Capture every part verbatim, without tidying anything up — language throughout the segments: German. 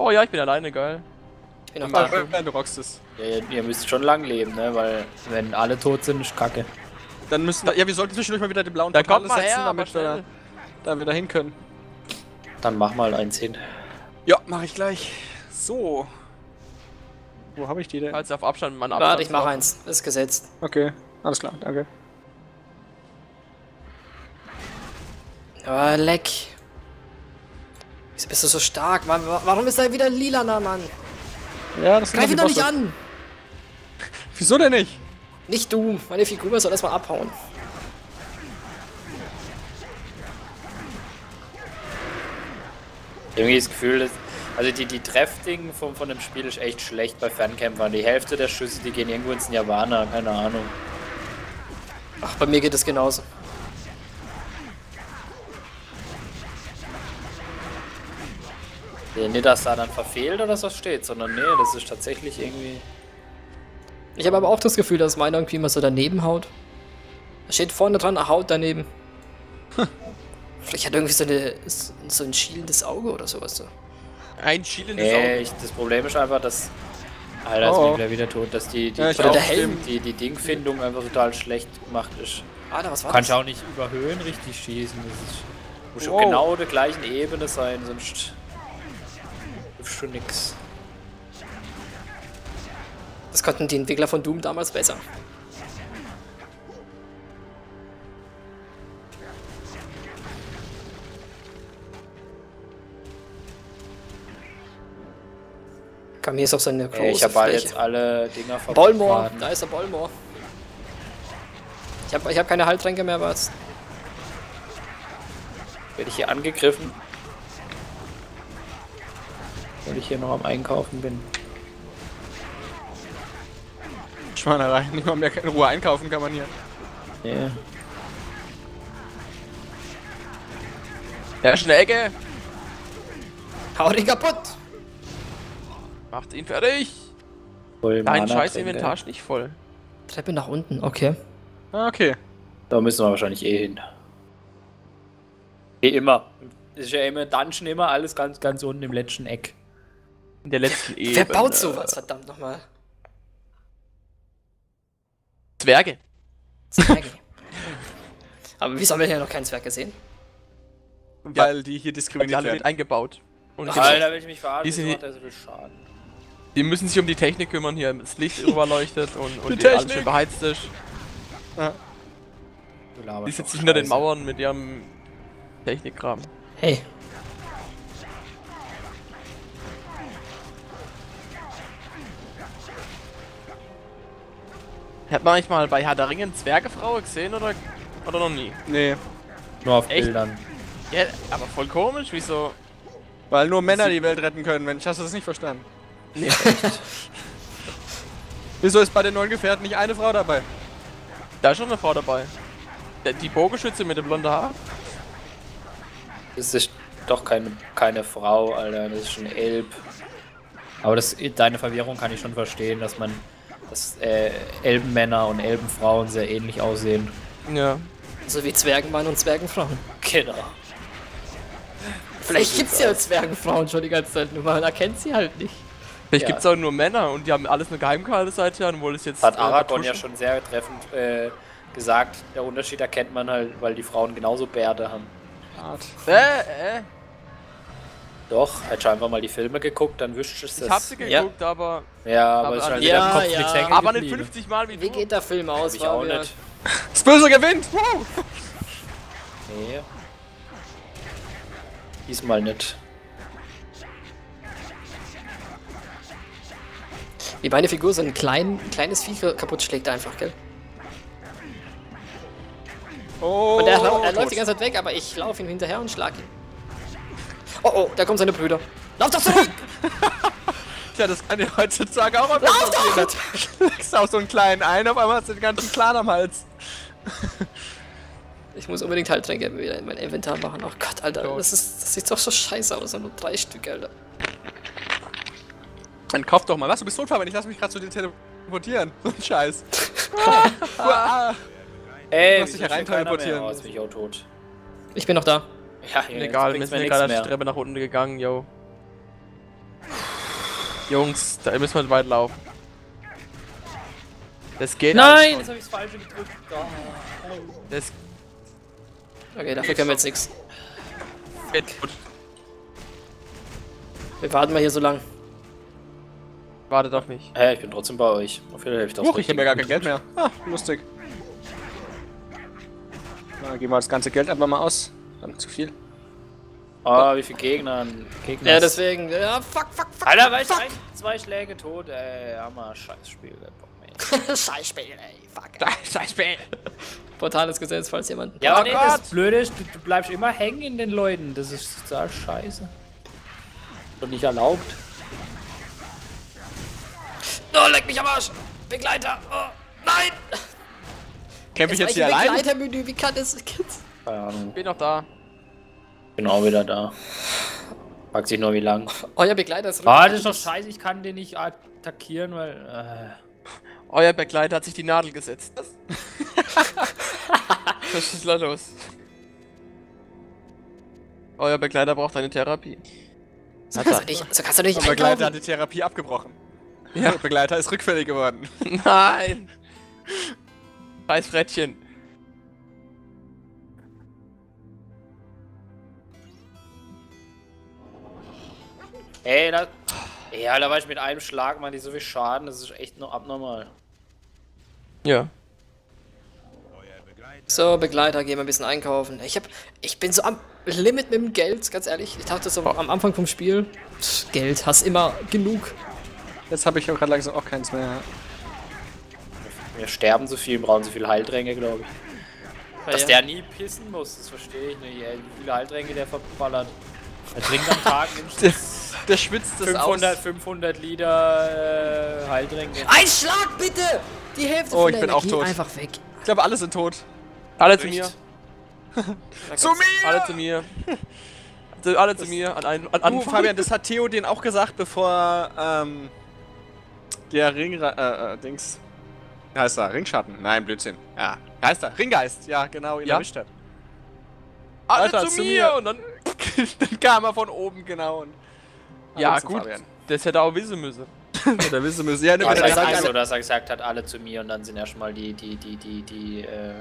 Oh ja, ich bin alleine, geil. Ich bin auch alleine. Du rockst es. Ja, ihr müsst schon lang leben, ne? Weil wenn alle tot sind, ist Kacke. Dann müssen, ja, wir sollten zwischendurch mal wieder den blauen Portal setzen, her, damit wir da wieder hin können. Dann mach mal eins hin. Ja, mach ich gleich. So. Wo habe ich die denn? Falls auf Abstand, Mann, Abstand. Warte, ich mach eins. Ist gesetzt. Okay, alles klar, danke. Oh, leck. Wieso bist du so stark, Mann? Warum ist da wieder ein lilaner, Mann? Ja, das greif ihn doch nicht an! Wieso denn nicht? Nicht du, meine Figur soll erstmal abhauen. Irgendwie das Gefühl, dass, also die, die Drafting von, von dem Spiel ist echt schlecht bei Fernkämpfern. Die Hälfte der Schüsse, die gehen irgendwo ins Nirvana, keine Ahnung. Ach, bei mir geht das genauso. Nee, dass da dann verfehlt oder so steht, sondern nee, das ist tatsächlich irgendwie... Ich habe aber auch das Gefühl, dass meiner irgendwie immer so daneben haut. Da steht vorne dran, haut daneben. Vielleicht hat irgendwie so, eine, so ein schielendes Auge oder sowas so. Ein schielendes nee, Auge? Ich, das Problem ist einfach, dass... Alter, oh. Ist mir wieder tot, dass die, die, ja, oder der Helm. die, die Dingfindung einfach total schlecht gemacht ist. Alter, was war das? Du kannst auch nicht über Höhen richtig schießen. Das ist, muss schon wow. Genau der gleichen Ebene sein, sonst... schon nix. Das konnten die Entwickler von Doom damals besser. Kam hier ist auch seine große Fläche. Ich habe jetzt alle Dinger verpasst. Bolmor, da ist der Bolmor. Ich habe ich hab keine Heiltränke mehr, was? Werde ich hier angegriffen? Weil ich hier noch am Einkaufen bin. Schweinerei, nicht mal mehr in Ruhe einkaufen kann man hier. Yeah. Der Schnecke! Hau den kaputt! Macht ihn fertig! Voll dein Mana scheiß Tränke. Inventar ist nicht voll. Treppe nach unten, okay. Ah, okay. Da müssen wir wahrscheinlich eh hin. Wie immer. Das ist ja immer Dungeon, immer alles ganz, ganz unten im letzten Eck. In der letzten Ebene. Wer baut sowas, verdammt nochmal? Zwerge. Zwerge. Aber wieso haben wir hier noch keinen Zwerg gesehen? Weil ja. Die hier diskriminiert werden. Eingebaut. Und Alter, da will ich mich verarschen, das macht ja so viel Schaden. Die müssen sich um die Technik kümmern hier, das Licht überleuchtet und, und die die alles schön beheizt ist. Ja. Die sitzen hinter den Mauern mit ihrem Technikkram. Hey. Hat man eigentlich mal bei Herr der Ringe eine Zwergefrau gesehen oder, oder noch nie? Nee. Nur auf echt? Bildern. Ja, aber voll komisch, wieso? Weil nur Männer die Welt retten können, Mensch, hast du das nicht verstanden? Nee. Wieso ist bei den neuen Gefährten nicht eine Frau dabei? Da ist schon eine Frau dabei. Die Bogenschütze mit dem blonden Haar. Das ist doch keine, keine Frau, Alter, das ist schon Elb. Aber das, deine Verwirrung kann ich schon verstehen, dass man... dass äh, Elbenmänner und Elbenfrauen sehr ähnlich aussehen. Ja. So wie Zwergenmann und Zwergenfrauen. Genau. Vielleicht so gibt's ja Zwergenfrauen schon die ganze Zeit, nur man erkennt sie halt nicht. Vielleicht ja. Gibt's auch nur Männer und die haben alles eine Geheimkarte seit Jahren, obwohl es jetzt... Hat äh, Aragorn ja schon sehr treffend äh, gesagt, der Unterschied erkennt man halt, weil die Frauen genauso Bärte haben. Art. Äh, äh. Doch, hättest du einfach mal die Filme geguckt, dann wüsstest du es. Ich hab sie geguckt, ja. aber... Ja, aber es ist halt wieder im Kopf nichts hängen geblieben. Aber nicht fünfzig Mal wie du. Wie geht der Film aus? Ich auch nicht. Das Böse gewinnt! Wow. Nee. Diesmal nicht. Wie meine Figur so ein klein, kleines Viech kaputt schlägt einfach, gell? Oh, und er, er, er läuft die ganze Zeit weg, aber ich laufe ihm hinterher und schlag ihn. Oh oh, da kommen seine Brüder. Lauf doch zurück! Tja, das kann ich heutzutage auch mal besser. Lauf doch! Schlägst auch so einen kleinen ein, auf einmal hast du den ganzen Clan am Hals. Ich muss unbedingt Heiltränke wieder in mein Inventar machen. Oh Gott, Alter, Gott. Das, ist, das sieht doch so scheiße aus. Nur drei Stück, Alter. Dann kauf doch mal was. Du bist unverwendet, ich lass mich gerade zu dir teleportieren. So ein Scheiß. ah. Ey, ich bin ich auch tot. Ich bin noch da. Ja, egal, wir sind gerade die Treppe nach unten gegangen, yo. Jungs, da müssen wir weit laufen. Das geht nicht. Nein! Jetzt habe ich das Falsche gedrückt. Das okay, dafür können wir jetzt nichts. Wir warten mal hier so lang. Wartet auf mich. Hey, ich bin trotzdem bei euch. Auf jeden Fall helfe ich das. Huch, ich habe ja gar kein Geld mehr. Ah, lustig. Na, geben wir das ganze Geld einfach mal aus. Dann zu viel. Ah, oh, wie viele Gegner. Gegner. Ja, deswegen. Ja, fuck, fuck, fuck. Alter, weißt du, zwei Schläge tot, ey. Hammer, Scheißspiel. Scheißspiel, ey. Fuck. Scheißspiel. Portales Gesetz, falls jemand. Ja, oh nee, Gott. Das Blöde ist, du bleibst immer hängen in den Leuten. Das ist total scheiße. Und nicht erlaubt. Oh, leck mich am Arsch! Begleiter! Oh, nein! Kämpfe ich jetzt hier allein? Begleitermenü, wie kann das? Keine Ahnung. Ich bin noch da. Bin auch wieder da. Fragt sich nur, wie lang. Euer Begleiter ist. Ah, das ist doch scheiße, ich kann den nicht attackieren, weil. Äh. Euer Begleiter hat sich die Nadel gesetzt. Das was ist da los? Euer Begleiter braucht eine Therapie. So kannst du nicht, so kannst du nicht. Euer Begleiter hat die Therapie abgebrochen. Ja, der Begleiter ist rückfällig geworden. Nein! Scheiß Frettchen. Ey, da. Ja, da war ich mit einem Schlag, man, die so viel Schaden, das ist echt noch abnormal. Ja. So, Begleiter, gehen wir ein bisschen einkaufen. Ich hab. Ich bin so am Limit mit dem Geld, ganz ehrlich. Ich dachte so am Anfang vom Spiel. Pff, Geld, hast immer genug. Jetzt habe ich auch gerade langsam auch keins mehr. Wir sterben so viel, brauchen so viel Heiltränke, glaube ich. Dass ja, der nie pissen muss, das verstehe ich nicht. Wie viele Heiltränke der verballert. Er trinkt am Tag der, der schwitzt das fünfhundert, aus. fünfhundert Liter äh, Heiltränke. Ein Schlag bitte! Die Hälfte oh, von der ich bin Energie auch tot. Einfach weg. Ich glaube, alle sind tot. Alle Richt. zu mir. zu mir! Alle zu mir. Alle zu mir. An einen, an uh, Fabian, das hat Theo denen auch gesagt, bevor ähm, der Ring... Äh, äh, Dings... heißt er? Ringschatten? Nein, Blödsinn. Ja. Heißt er? Ringgeist. Ja, genau, ihn ja. erwischt hat. Alle Alter, zu, zu mir! mir. Und dann, dann kam er von oben, genau. Und ja, gut. Fabian. Das hätte er auch wissen müssen. Hätte wissen müssen. Ja, ja, das heißt so, dass er gesagt hat, alle zu mir. Und dann sind ja schon mal die, die, die, die, die, äh,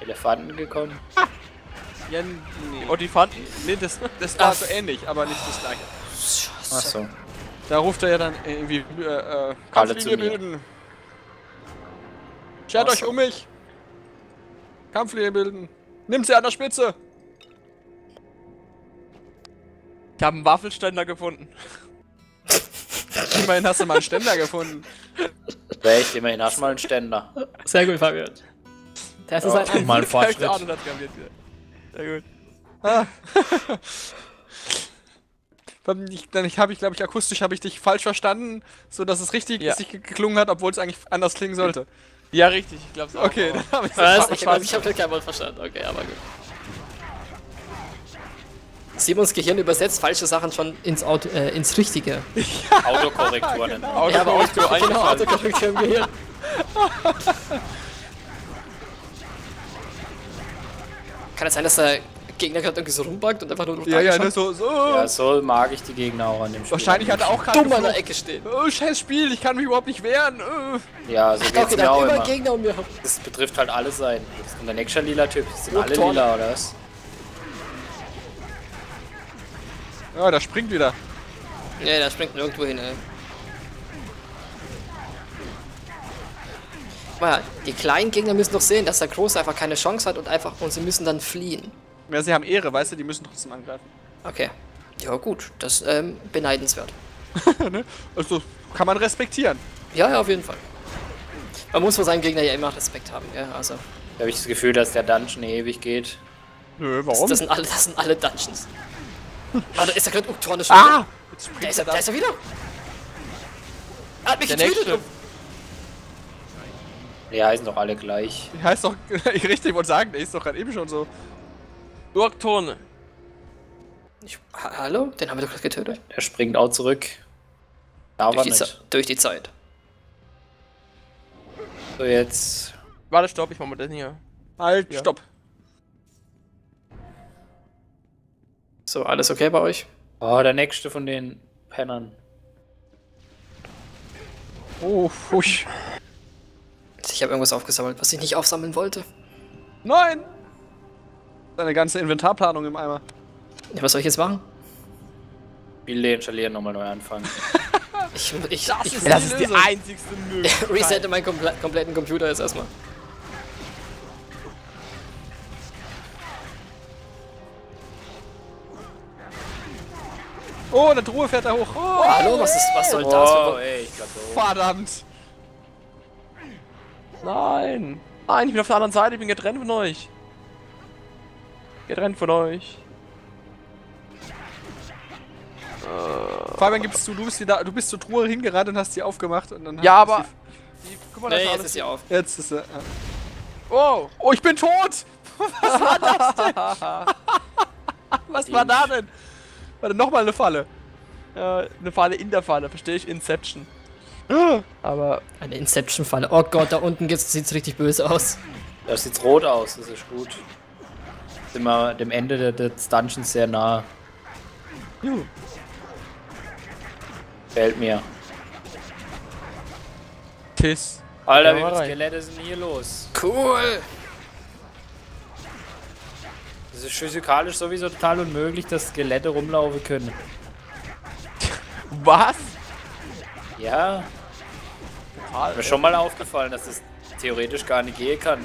Elefanten gekommen. Ah. Ja, nee. Olifanten? Nee, das, das war Ach. so ähnlich, aber nicht das gleiche. Achso. Da ruft er ja dann irgendwie, äh, äh, alle zu mir. Schert euch um mich! Kampflinie bilden! Nimm sie an der Spitze! Ich habe einen Waffelständer gefunden. Immerhin hast du mal einen Ständer gefunden. Echt? Immerhin hast du mal einen Ständer. Sehr gut, Fabian. Das ist einfach mal ein Fortschritt. Sehr gut. Ah. Ich, dann habe ich, glaube ich, akustisch habe ich dich falsch verstanden, so dass es richtig ja. geklungen hat, obwohl es eigentlich anders klingen sollte. Ja, richtig, ich glaube es auch. Okay, dann habe ich es Ich, ich habe kein Wort verstanden, okay, aber gut. Simons Gehirn übersetzt falsche Sachen schon ins, Auto, äh, ins Richtige. Ja, Autokorrektur. Genau. Ja, aber Autokorrektur, ja, genau, Autokorrektur im Gehirn. Kann es sein, dass der Gegner gerade irgendwie so rumbackt und einfach nur ja, ja, ne, so, so. Ja, so mag ich die Gegner auch an dem Spiel. Wahrscheinlich hat er auch gerade dumm an der Ecke stehen. Oh, scheiß Spiel, ich kann mich überhaupt nicht wehren. Oh. Ja, so geht's mir auch immer. Gegner um mir. Das betrifft halt alle sein. Das ist der nächste lila Typ. Das sind alle lila, oder was? Ja, der springt wieder. Ja, der springt nirgendwo hin, ey. Mal, die kleinen Gegner müssen doch sehen, dass der Große einfach keine Chance hat und einfach und sie müssen dann fliehen. Ja, sie haben Ehre, weißt du, die müssen trotzdem angreifen. Okay. Ja gut, das ähm, beneidenswert. Ne? Also kann man respektieren. Ja, ja, auf jeden Fall. Man muss vor seinem Gegner ja immer Respekt haben, ja, also. Da habe ich das Gefühl, dass der Dungeon ewig geht. Nö, warum? Das, das, sind, alle, das sind alle Dungeons. Warte, ist da gerade Uktornisch? Ah! Da ist er, da ist er wieder! Er hat mich getötet! Die heißen doch alle gleich. Die heißt doch, ich richtig wollte sagen, der ist doch gerade eben schon so. Burgturne. Ich, hallo? Den haben wir doch gerade getötet. Der springt auch zurück. Aber durch, nicht. Die durch die Zeit. So, jetzt. Warte, stopp, ich mach mal den hier. Halt, ja. Stopp. So, alles okay bei euch? Oh, der nächste von den Pennern. Oh, fusch. Ich habe irgendwas aufgesammelt, was ich nicht aufsammeln wollte. Nein! Deine ganze Inventarplanung im Eimer. Ja, was soll ich jetzt machen? Billet installieren, nochmal neu anfangen. ich, ich, das ich, ist, das ist die einzigste Möglichkeit. Resette meinen komple kompletten Computer jetzt erstmal. Oh, eine Truhe fährt da hoch. Oh, oh, hallo, was, ist, was soll oh, das? Für ey, ich glaub, oh. Verdammt! Nein! Nein, ich bin auf der anderen Seite, ich bin getrennt von euch. Getrennt von euch. Uh, Fabian, gibst du, du bist, da, du bist zur Truhe hingerannt und hast sie aufgemacht und dann. Ja, aber. Die, die, guck mal, nee, jetzt ist sie auf. Jetzt ist sie. Ja. Oh! Oh, ich bin tot! Was war das denn? Was war da denn? Warte, nochmal eine Falle. Äh, eine Falle in der Falle, verstehe ich. Inception. Aber. Eine Inception-Falle. Oh Gott, da unten sieht's richtig böse aus. Da sieht's rot aus, das ist gut. Sind wir dem Ende des Dungeons sehr nah. Juhu. Fällt mir. Tiss. Alter, wie viele Skelette sind hier los? Cool! Es ist physikalisch sowieso total unmöglich, dass Skelette rumlaufen können. Was? Ja. Total, ist mir schon mal aufgefallen, dass das theoretisch gar nicht gehen kann.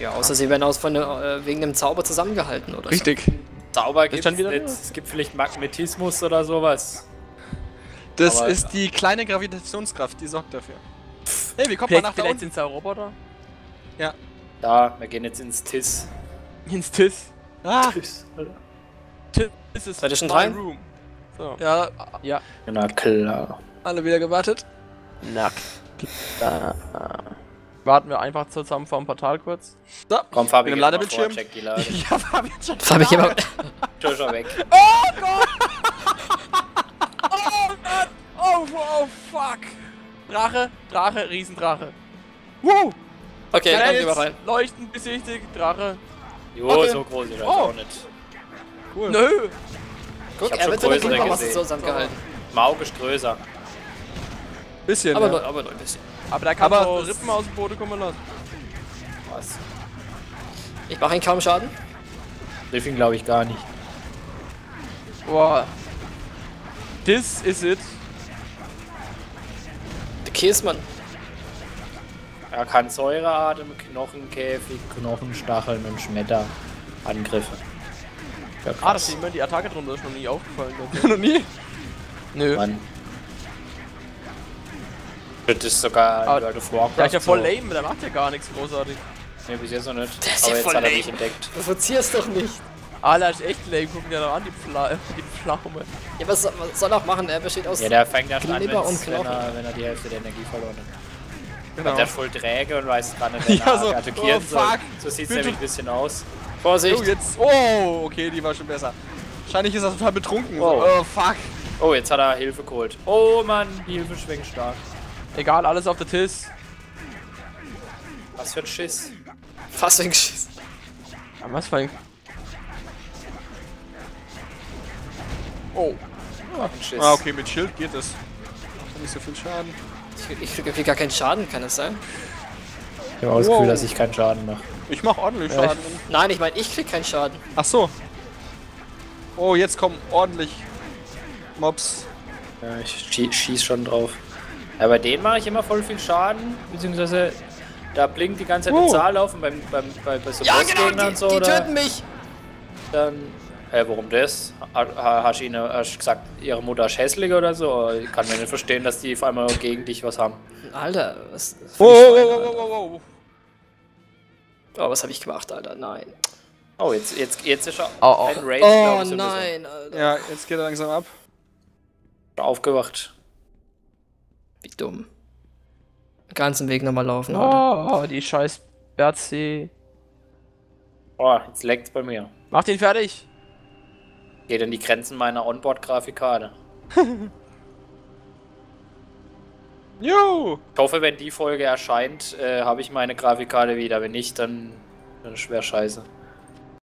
Ja, außer sie werden aus von äh, wegen dem Zauber zusammengehalten, oder? Richtig. So. Zauber gibt's schon wieder nicht. Es gibt vielleicht Magnetismus oder sowas. Das Aber, ist die kleine Gravitationskraft, die sorgt dafür. Hey, wie kommt man nach da unten? Sind Roboter? Ja. Da, wir gehen jetzt ins Tiss. Ins Tiss? Ah! Tiss, Alter. Tiss ist es schon rein? Room. So. Ja, ja. Na klar. Alle wieder gewartet? Na klar. Warten wir einfach zusammen vor dem Portal kurz. So, komm, Fabi, mit dem Ladebildschirm. Vor, check die Lade. Ja, Fabi, schon Fabi, geh mal schon weg. Oh Gott! Oh Mann! Oh, oh, fuck! Drache, Drache, Riesendrache. Woo! Okay, dann gehen wir rein. Leuchten besichtigt, Drache. Jo, okay. So groß ist er auch nicht. Cool. Nö. Guck, ich hab er schon wird größer was zusammengehalten. Maug ist größer. Bisschen, aber, ja. aber, aber ein bisschen. Aber da kann aber man Rippen aus dem Boden kommen lassen. Was? Ich mache ihn kaum Schaden. Riff ihn glaube ich gar nicht. Boah. This is it. Der Käsemann. Er kann Säureatem, Knochenkäfig, Knochenstacheln und Schmetterangriffe. Ja, ah, das sieht man, die Attacke drunter ist noch nie aufgefallen. Noch nie? Nö. Mann. Das ist sogar ein World of Warcraft. Der ist ja voll lame, der macht ja gar nichts großartig. Ne, bis jetzt noch nicht. Der ist aber jetzt hat er mich entdeckt. Du verzierst doch nicht. Alter, ist echt lame, gucken dir noch an, die Pflaume. Ja, was soll er auch machen? Er besteht aus. Ja, der fängt ja schon an, wenn er, wenn er die Hälfte der Energie verloren hat. Genau. Der voll träge und weiß dran, wenn er ja, so, attackiert. Oh, fuck. So, so sieht es nämlich ein bisschen aus. Vorsicht! Oh, jetzt. Oh, okay, die war schon besser. Wahrscheinlich ist er total betrunken. Oh. So. Oh, fuck. Oh, jetzt hat er Hilfe geholt. Oh, Mann, die Hilfe schwingt stark. Egal, alles auf der Tiss. Was für ein Schiss. Was für ein Schiss. Ja, was für ein... Oh. Oh ein Schiss. Ah, okay, mit Schild geht das. Macht nicht so viel Schaden. Ich, ich krieg irgendwie gar keinen Schaden, kann das sein? Ich habe auch das wow. Gefühl, dass ich keinen Schaden mache. Ich mache ordentlich ja, Schaden. Ich, nein, ich meine, ich krieg keinen Schaden. Ach so. Oh, jetzt kommen ordentlich Mobs. Ja, ich schie schieß schon drauf. Ja, bei denen mache ich immer voll viel Schaden, beziehungsweise da blinkt die ganze Zeit eine oh. Zahl auf und beim, beim, beim, bei so ja, genau, die, und so. Die töten oder? mich! Dann... Hä, hey, warum das? Hast du ihnen gesagt, ihre Mutter ist hässlich oder so? Ich kann mir nicht verstehen, dass die auf einmal gegen dich was haben. Alter, was... Oh, oh, oh, oh, oh, oh, was hab ich gemacht, Alter? Nein. Oh, jetzt, jetzt, jetzt ist er oh, oh. ein Raid, oh, ich, so nein, bisschen. Alter. Ja, jetzt geht er langsam ab. Aufgewacht. Wie dumm. Den ganzen Weg nochmal laufen, oh, Alter. Oh, die scheiß Berzi. Oh, jetzt laggt bei mir. Mach den fertig! Geht in die Grenzen meiner Onboard-Grafikkarte. Juhu! Ich hoffe, wenn die Folge erscheint, äh, habe ich meine Grafikkarte wieder. Wenn nicht, dann, dann ist schwer scheiße.